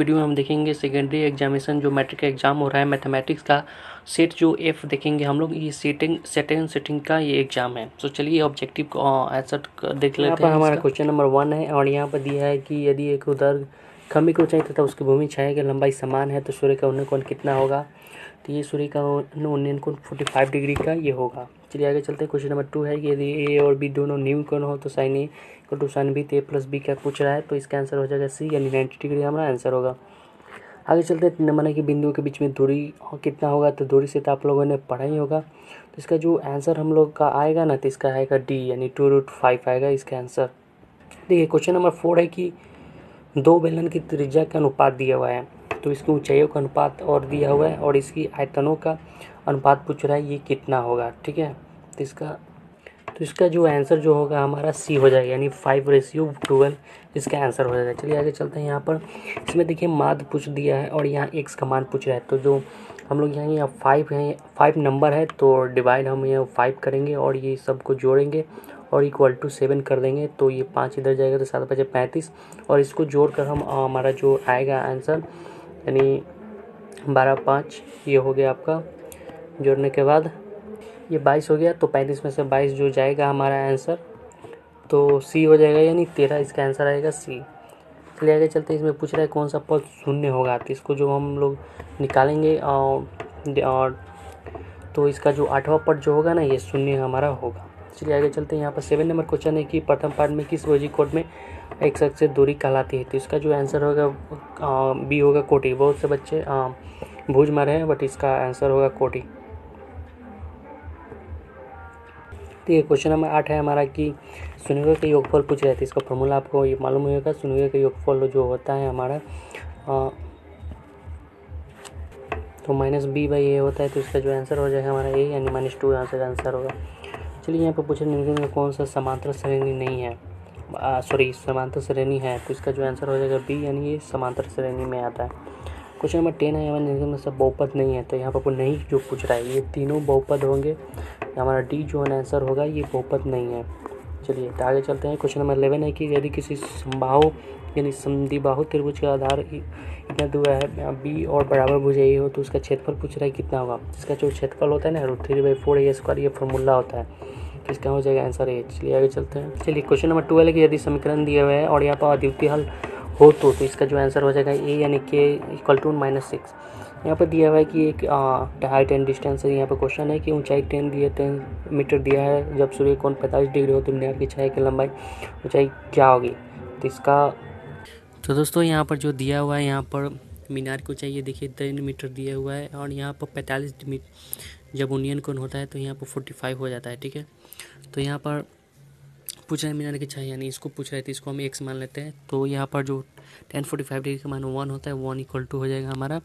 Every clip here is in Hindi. वीडियो में हम देखेंगे सेकेंडरी एग्जामिनेशन जो मैट्रिक का एग्जाम हो रहा है मैथमेटिक्स का सेट जो एफ देखेंगे हम लोग। ये सेटिंग का ये एग्जाम है। तो चलिए ऑब्जेक्टिव को आंसर देख लेते हैं। हमारा क्वेश्चन नंबर 1 है और यहाँ पर दिया है कि यदि एक उधर खम्बे की ऊंचाई तथा उसकी भूमि छाया की लंबाई समान है तो सूर्य का घूर्णन कोण कितना होगा। तो ये सूर्य का घूर्णन कोण 45 डिग्री का ये होगा। चलिए आगे चलते हैं। क्वेश्चन नंबर 2 है कि यदि ए और बी दोनों न्यू कोण हो तो sine A equal to sine B A plus B का पूछ रहा है तो इसका आंसर हो जाएगा सी यानी 90 डिग्री हमारा आंसर होगा। आगे चलते हैं। नंबर है कि बिंदुओं के बीच में दूरी कितना होगा। तो दूरी से तो आप लोगों ने पढ़ा ही होगा। तो इसका जो आंसर हम लोग का आएगा ना तो इसका आएगा डी यानी 2√5 आएगा इसका आंसर। देखिए क्वेश्चन नंबर 4 है कि दो बेलन की त्रिज्या का अनुपात दिया हुआ है। तो इसकी ऊंचाइयों का अनुपात और दिया हुआ है और इसकी आयतनों का अनुपात पूछ रहा है ये कितना होगा। ठीक है तो इसका जो आंसर जो होगा हमारा सी हो जाएगा यानी 5:12 इसका आंसर हो जाएगा। चलिए आगे चलते हैं। यहाँ पर इसमें देखिए माध्य पूछ दिया है और यहाँ एक्स का मान पूछ रहा है। तो जो हम लोग यहाँ 5 नंबर है तो डिवाइड हम यहाँ 5 करेंगे और ये सबको जोड़ेंगे और =7 कर देंगे। तो ये 5 इधर जाएगा तो 7×5 35 और इसको जोड़कर हम हमारा जो आएगा आंसर यानी 12×5 ये हो गया आपका। जोड़ने के बाद ये 22 हो गया तो 35 में से 22 जो जाएगा हमारा आंसर तो सी हो जाएगा यानी 13 इसका आंसर आएगा सी। चलिए आगे चलते हैं। इसमें पूछ रहा है कौन सा पद शून्य होगा। तो इसको जो हम लोग निकालेंगे और तो इसका जो 8वां पद जो होगा ना ये शून्य हमारा होगा। चलिए आगे चलते हैं। यहाँ पर 7 नंबर क्वेश्चन है कि प्रथम पार्ट में किस रोजी कोट में एक्स अक्ष से दूरी कहलाती है। तो इसका जो आंसर होगा बी होगा कोटि। बहुत से बच्चे भूज मारे हैं बट इसका आंसर होगा कोटि। तो ये क्वेश्चन नंबर 8 है हमारा कि शून्यों का योगफल पूछ रहे थे। इसका फॉर्मूला आपको ये मालूम होगा। शून्यों का योगफल जो होता है हमारा तो -b/a होता है। तो इसका जो आंसर हो जाएगा हमारा ए यानी -2 आंसर होगा। चलिए यहाँ पर पूछे निम्नलिखित में कौन सा समांतर श्रेणी नहीं है समांतर श्रेणी है। तो इसका जो आंसर हो जाएगा बी यानी ये समांतर श्रेणी में आता है। क्वेश्चन नंबर 10 है हमारे निम्नलिखित में सब बहुपद नहीं है। तो यहाँ पर नहीं जो पूछ रहा है ये तीनों बहुपद होंगे। हमारा डी जो आंसर होगा ये बहुपद नहीं है। चलिए तो आगे चलते हैं। क्वेश्चन नंबर 11 है कि यदि किसी समबाहु यानी समद्विबाहु त्रिभुज का आधार इतना दिया है बी और =a यही हो तो उसका क्षेत्रफल पूछ रहा है कितना होगा। इसका जो क्षेत्रफल होता है ना √3/4 ये फॉर्मूला होता है। इसका हो जाएगा आंसर ए। चलिए आगे चलते हैं। चलिए क्वेश्चन नंबर 12 है कि यदि समीकरण दिया हुआ है और यहाँ पर अद्वितीय हल हो तो इसका जो आंसर हो जाएगा ए यानी k = -6। यहाँ पर दिया हुआ है कि एक हाइट एंड डिस्टेंस है। यहाँ पर क्वेश्चन है कि ऊंचाई 10 मीटर दिया है। जब सूर्य कोण 45 डिग्री हो तो मीनार की छाया की लंबाई ऊंचाई क्या होगी। तो इसका तो दोस्तों यहाँ पर जो दिया हुआ है यहाँ पर मीनार को चाहिए देखिए 10 मीटर दिया हुआ है और यहाँ पर 45 मीटर जब यूनियन कोण होता है तो यहाँ पर 45 हो जाता है। ठीक है तो यहाँ पर पूछ रहे हैं मीनार की छाया यानी इसको पूछ रहे थे। इसको हम x मान लेते हैं। तो यहाँ पर जो 10 45 डिग्री का मान 1 होता है 1 = हो जाएगा हमारा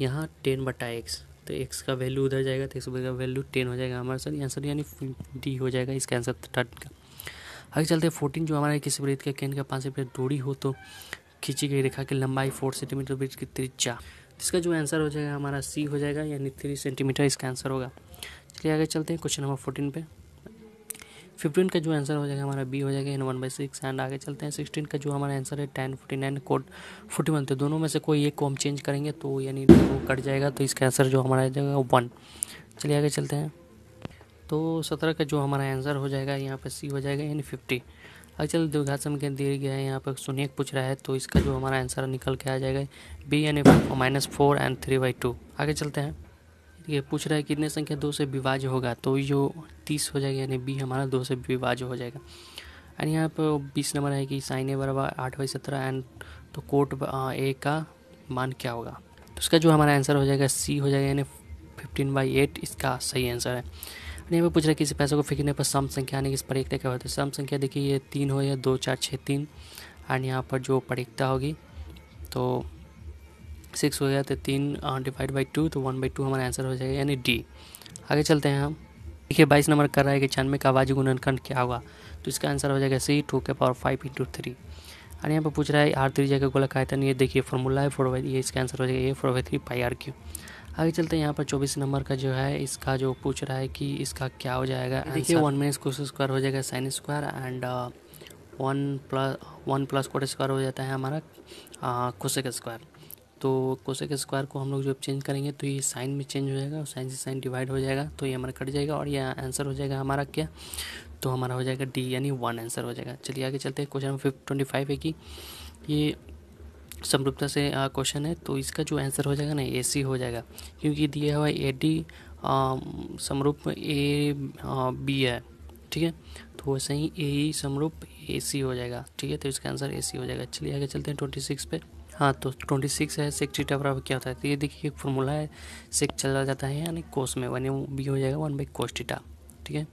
यहाँ 10/x। तो x का वैल्यू उधर जाएगा तो x का वैल्यू 10 हो जाएगा हमारा सर आंसर यानी डी हो जाएगा इसका आंसर 13 का। आगे चलते हैं। 14 जो हमारा किसी वृत्त के केंद्र का 5 से दूरी हो तो खींची गई रेखा की लंबाई 4 सेंटीमीटर वृत्त की त्रिज्या। इसका जो आंसर हो जाएगा हमारा सी हो जाएगा यानी 3 सेंटीमीटर इसका आंसर होगा। चलिए आगे चलते हैं। क्वेश्चन नंबर 14 पे 15 का जो आंसर हो जाएगा हमारा बी हो जाएगा यानी 1/6। एंड आगे चलते हैं। 16 का जो हमारा आंसर है tan 49 cot 41। तो दोनों में से कोई एक को हम चेंज करेंगे तो यानी वो कट जाएगा तो इसका आंसर जो हमारा जाएगा 1। चलिए आगे चलते हैं। तो 17 का जो हमारा आंसर हो जाएगा यहाँ पर सी हो जाएगा यानी 50। अचल द्विघात समीकरण दिया गया है। यहाँ पर शून्य पूछ रहा है तो इसका जो हमारा आंसर निकल के आ जाएगा बी यानी -4 एंड 3/2। आगे चलते हैं। ये पूछ रहा है कितने संख्या 2 से विभाज्य होगा। तो जो 30 हो जाएगा यानी बी हमारा 2 से विभाज्य हो जाएगा। एंड यहाँ पर 20 नंबर है कि साइन ए =8/17 एंड तो कोट ए का मान क्या होगा। तो उसका जो हमारा आंसर हो जाएगा सी हो जाएगा यानी 15/8 इसका सही आंसर है। यहाँ पर पूछ रहा है किसी पैसे को फेंकने पर सम संख्या यानी किस परिक्ता क्या होती है। सम संख्या देखिए ये 3 हो या 2 4 6 3 एंड यहाँ पर जो परिक्ता होगी तो 6 हो गया तो 3 डिवाइड बाई 2 तो 1/2 हमारा आंसर हो जाएगा यानी डी। आगे चलते हैं। हम देखिए 22 नंबर कर रहा है कि 94 का अभाज्य गुणनखंड क्या होगा। तो इसका आंसर हो जाएगा सी 2^5 × 3। और यहाँ पर पूछ रहा है आर त्रिज्या का गोला का आयतन। ये देखिए फॉर्मूला है 4/3 ये इसका आंसर हो जाएगा ए 4/3 πr3। आगे चलते हैं। यहाँ पर 24 नंबर का जो है इसका जो पूछ रहा है कि इसका क्या हो जाएगा। देखिए 1 - cos² हो जाएगा sin स्क्वायर एंड 1 + 1 + cot² हो जाता है हमारा cosec स्क्वायर। तो कोसेक स्क्वायर को हम लोग जब चेंज करेंगे तो ये साइन में चेंज हो जाएगा, साइन से साइन डिवाइड हो जाएगा तो ये हमारा कट जाएगा और ये आंसर हो जाएगा हमारा क्या, तो हमारा हो जाएगा डी यानी 1 आंसर हो जाएगा। चलिए आगे चलते हैं। क्वेश्चन 25 है कि ये समरूपता से क्वेश्चन है तो इसका जो आंसर हो जाएगा ना ए सी हो जाएगा, क्योंकि दिया हुआ ए डी समरूप ए बी है, ठीक है, तो वैसे ही ए ई समरूप ए सी हो जाएगा, ठीक है, तो इसका आंसर ए सी हो जाएगा। चलिए आगे चलते हैं 26 पे। हाँ तो 26 है सेक थीटा बराबर क्या होता है, तो ये देखिए एक फॉर्मूला है, सेक चला जाता है यानी कोस में, यानी बी हो जाएगा 1 बाई कोस थीटा, ठीक है।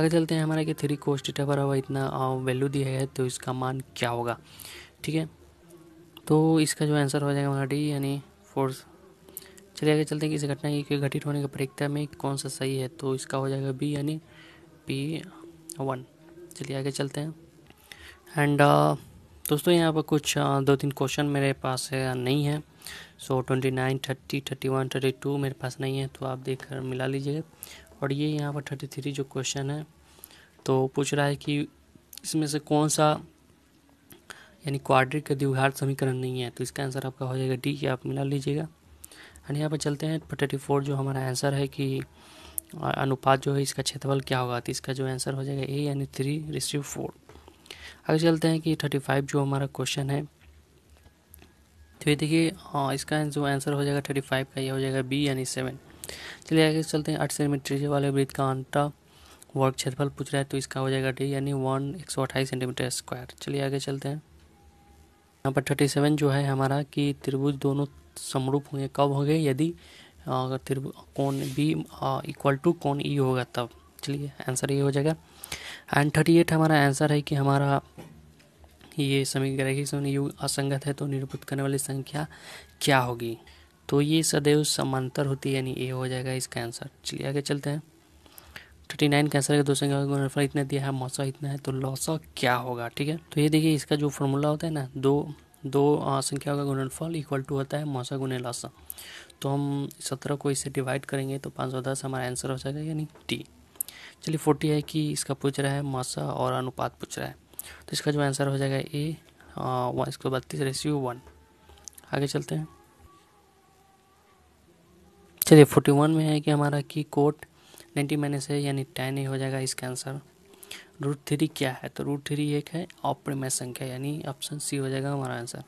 आगे चलते हैं, हमारा कि 3 कोस थीटा बराबर इतना वैल्यू दिया है तो इसका मान क्या होगा, ठीक है, तो इसका जो आंसर हो जाएगा हमारा डी यानी 4। चलिए आगे चलते हैं कि इस घटना के घटित होने की परीक्षा में कौन सा सही है, तो इसका हो जाएगा बी यानी P1। चलिए आगे चलते हैं। एंड दोस्तों यहाँ पर कुछ 2-3 क्वेश्चन मेरे पास नहीं है, सो 29, 30, 31, 32 मेरे पास नहीं है, तो आप देख कर मिला लीजिएगा। और ये यहाँ पर 33 जो क्वेश्चन है तो पूछ रहा है कि इसमें से कौन सा यानी क्वाड्रेटिक का द्विघात समीकरण नहीं है, तो इसका आंसर आपका हो जाएगा डी, आप मिला लीजिएगा। एंड यहाँ पर चलते हैं 34 जो हमारा आंसर है कि अनुपात जो है इसका क्षेत्रफल क्या होगा, तो इसका जो आंसर हो जाएगा ए यानी 3:4। आगे चलते हैं कि 35 जो हमारा क्वेश्चन है तो ये देखिए इसका जो आंसर हो जाएगा 35 का, यह हो जाएगा बी यानी 7। चलिए आगे चलते हैं। 8 सेंटीमीटर वाले वृत्त का अंटा वर्ग क्षेत्रफल पूछ रहा है तो इसका हो जाएगा डी यानी 128 सेंटीमीटर स्क्वायर। चलिए आगे चलते हैं। यहाँ पर 37 जो है हमारा कि त्रिभुज दोनों समरूप होंगे कब होंगे, यदि अगर त्रिभुज कोण बी इक्वल टू कोण ई होगा तब। चलिए आंसर ये हो जाएगा। एंड 38 हमारा आंसर है कि हमारा ये समीकरण युग्म असंगत है तो निरूपित करने वाली संख्या क्या होगी, तो ये सदैव समांतर होती है यानी ए हो जाएगा इसका आंसर। चलिए आगे चलते हैं। 39 का आंसर है कि दो संख्या का गुणनफल इतना दिया है, मौसा इतना है, तो लौसा क्या होगा, ठीक है, तो ये देखिए इसका जो फॉर्मूला होता है ना, दो संख्याओं का गुणनफल इक्वल टू होता है मौसा गुने लौसा, तो हम 17 को इससे डिवाइड करेंगे तो 510 हमारा आंसर हो जाएगा यानी टी। चलिए 40 है कि इसका पूछ रहा है मौसा और अनुपात पूछ रहा है तो इसका जो आंसर हो जाएगा ए 1:32। आगे चलते हैं। चलिए 41 में है कि हमारा कि कोट 90 - है यानी tan ए हो जाएगा इसका आंसर। √3 क्या है, तो √3 एक है अप्रमेय संख्या यानी ऑप्शन सी हो जाएगा हमारा आंसर।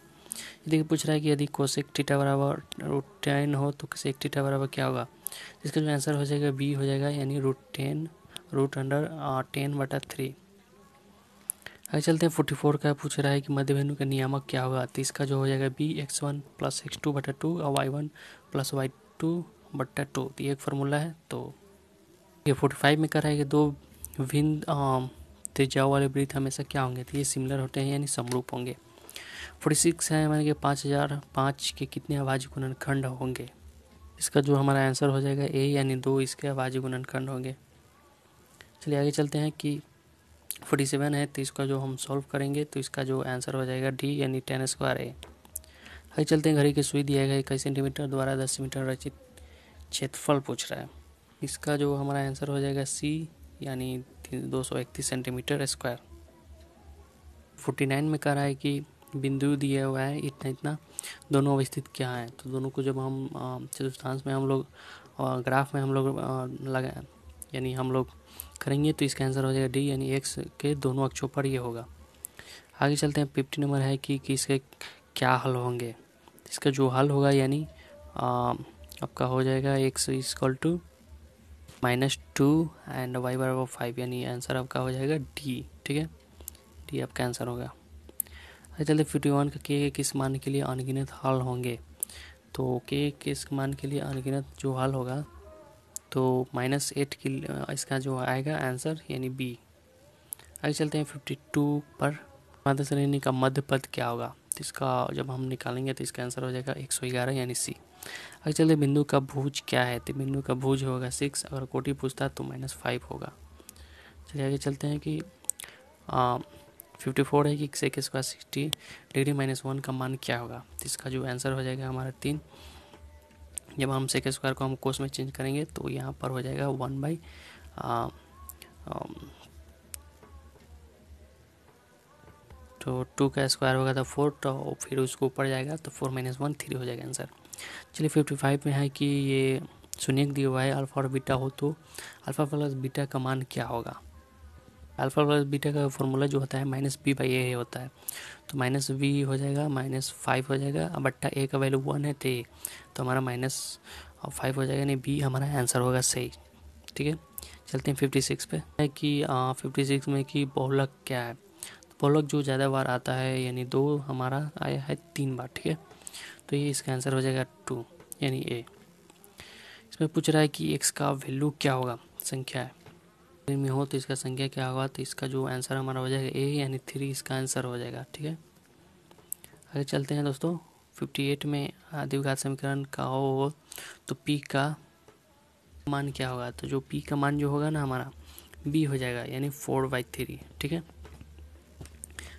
देखिए पूछ रहा है कि यदि कोसेक थीटा बराबर √10 हो तो सेक थीटा बराबर क्या होगा, इसका जो आंसर हो जाएगा बी हो जाएगा यानी √10√10/3। आगे चलते हैं। 44 का पूछ रहा है कि मध्यबिंदु का नियामक क्या होगा, तो इसका जो हो जाएगा बी x1 + x2/2 और y1 + y2/2, तो ये एक फार्मूला है। तो ये 45 में कर रहा है कि दो भिन्न त्रिज्या वाले वृत्त हमेशा क्या होंगे, तो ये सिमिलर होते हैं यानी समरूप होंगे। 46 है हमारे के 5005 के कितने आवाजी गुणनखंड होंगे, इसका जो हमारा आंसर हो जाएगा ए यानी 2 इसके आवाजी गुणनखंड होंगे। चलिए आगे चलते हैं कि 47 है तो इसका जो हम सॉल्व करेंगे तो इसका जो आंसर हो जाएगा डी यानी tan²a। आगे चलते हैं। घड़ी की सुई दिया गया 21 सेंटीमीटर द्वारा 10 सेंटीमीटर रचित क्षेत्रफल पूछ रहा है, इसका जो हमारा आंसर हो जाएगा सी यानी 231 सेंटीमीटर स्क्वायर। 49 में कह रहा है कि बिंदु दिया हुआ है इतना इतना, दोनों अवस्थित क्या है, तो दोनों को जब हम चतुर्थांश में हम लोग ग्राफ में हम लोग लगाएं यानी हम लोग करेंगे तो इसका आंसर हो जाएगा डी यानी एक्स के दोनों अक्षों पर ये होगा। आगे चलते हैं। 50 नंबर है कि इसके क्या हल होंगे, इसका जो हल होगा यानी आपका हो जाएगा x = -2 एंड y = 5 यानी आंसर आपका हो जाएगा डी, ठीक है, डी आपका आंसर होगा। आगे चलते 51 का के किस मान के लिए अनगिनत हल होंगे, तो के किस मान के लिए अनगिनत जो हल होगा तो -8 के इसका जो आएगा आंसर यानी बी। आगे चलते हैं। 52 पर माध्य श्रेणी का मध्य पद क्या होगा, तो इसका जब हम निकालेंगे तो इसका आंसर हो जाएगा 111 यानी सी। आगे चलते बिंदु का भुज क्या है, तो बिंदु का भुज होगा 6, अगर कोटि पूछता तो -5 होगा। चलिए आगे चलते हैं कि 54 है कि सेक स्क्वायर 60° - 1 का मान क्या होगा, तो इसका जो आंसर हो जाएगा हमारा 3, जब हम सेक स्क्वायर को हम कोस में चेंज करेंगे तो यहाँ पर हो जाएगा 1/ तो 2 का स्क्वायर होगा तो 4, तो फिर उसको ऊपर जाएगा तो 4 - 1 3 हो जाएगा आंसर। चलिए 55 में है कि ये शून्य दिया हुआ है, अल्फा और बीटा हो तो अल्फा प्लस बीटा का मान क्या होगा। अल्फा प्लस बीटा का फॉर्मूला जो होता है -b/a होता है, तो -b हो जाएगा -5 हो जाएगा, अब बट्टा a का वैल्यू 1 है तो हमारा -5 हो जाएगा, यानी b हमारा आंसर होगा सही। ठीक है, चलते हैं 56 पे है कि 56 में कि बहुलक क्या है। तो बहुलक जो ज़्यादा बार आता है, यानी 2 हमारा आया है 3 बार। ठीक है, तो ये इसका आंसर हो जाएगा 2, यानी a। इसमें पूछ रहा है कि x का वैल्यू क्या होगा, संख्या है में हो तो इसका संख्या क्या होगा, तो इसका जो आंसर हमारा हो जाएगा ए, यानी 3 इसका आंसर हो जाएगा। ठीक है, आगे चलते हैं दोस्तों 58 में द्विघात समीकरण का हो तो पी का मान क्या होगा, तो जो पी का मान जो होगा ना हमारा बी हो जाएगा, यानी 4/3। ठीक है,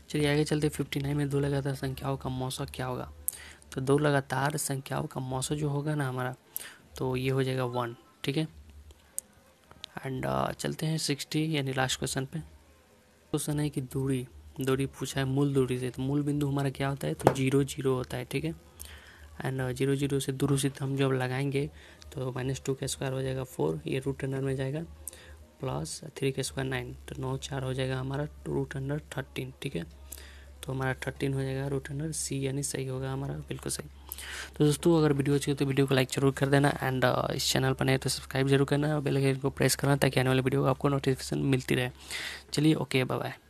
चलिए आगे चलते 59 में दो लगातार संख्याओं का मौसा क्या होगा, तो दो लगातार संख्याओं का मौसा जो होगा ना हमारा तो ये हो जाएगा 1। ठीक है, एंड चलते हैं 60 यानी लास्ट क्वेश्चन पे। क्वेश्चन है कि दूरी पूछा है मूल दूरी से, तो मूल बिंदु हमारा क्या होता है, तो 0 0 होता है। ठीक है, एंड 0 0 से दूर उसी हम जब लगाएंगे तो -2 का स्क्वायर हो जाएगा 4, ये रूट अंडर में जाएगा, प्लस 3 का स्क्वायर 9, तो 9 4 हो जाएगा हमारा √13। ठीक है, तो हमारा 13 हो जाएगा √c, यानी सही होगा हमारा, बिल्कुल सही। तो दोस्तों अगर वीडियो अच्छी हो तो वीडियो को लाइक जरूर कर देना, एंड इस चैनल पर नए तो सब्सक्राइब जरूर करना और बेल आइकन को प्रेस करना ताकि आने वाले वीडियो को आपको नोटिफिकेशन मिलती रहे। चलिए ओके, बाय बाय।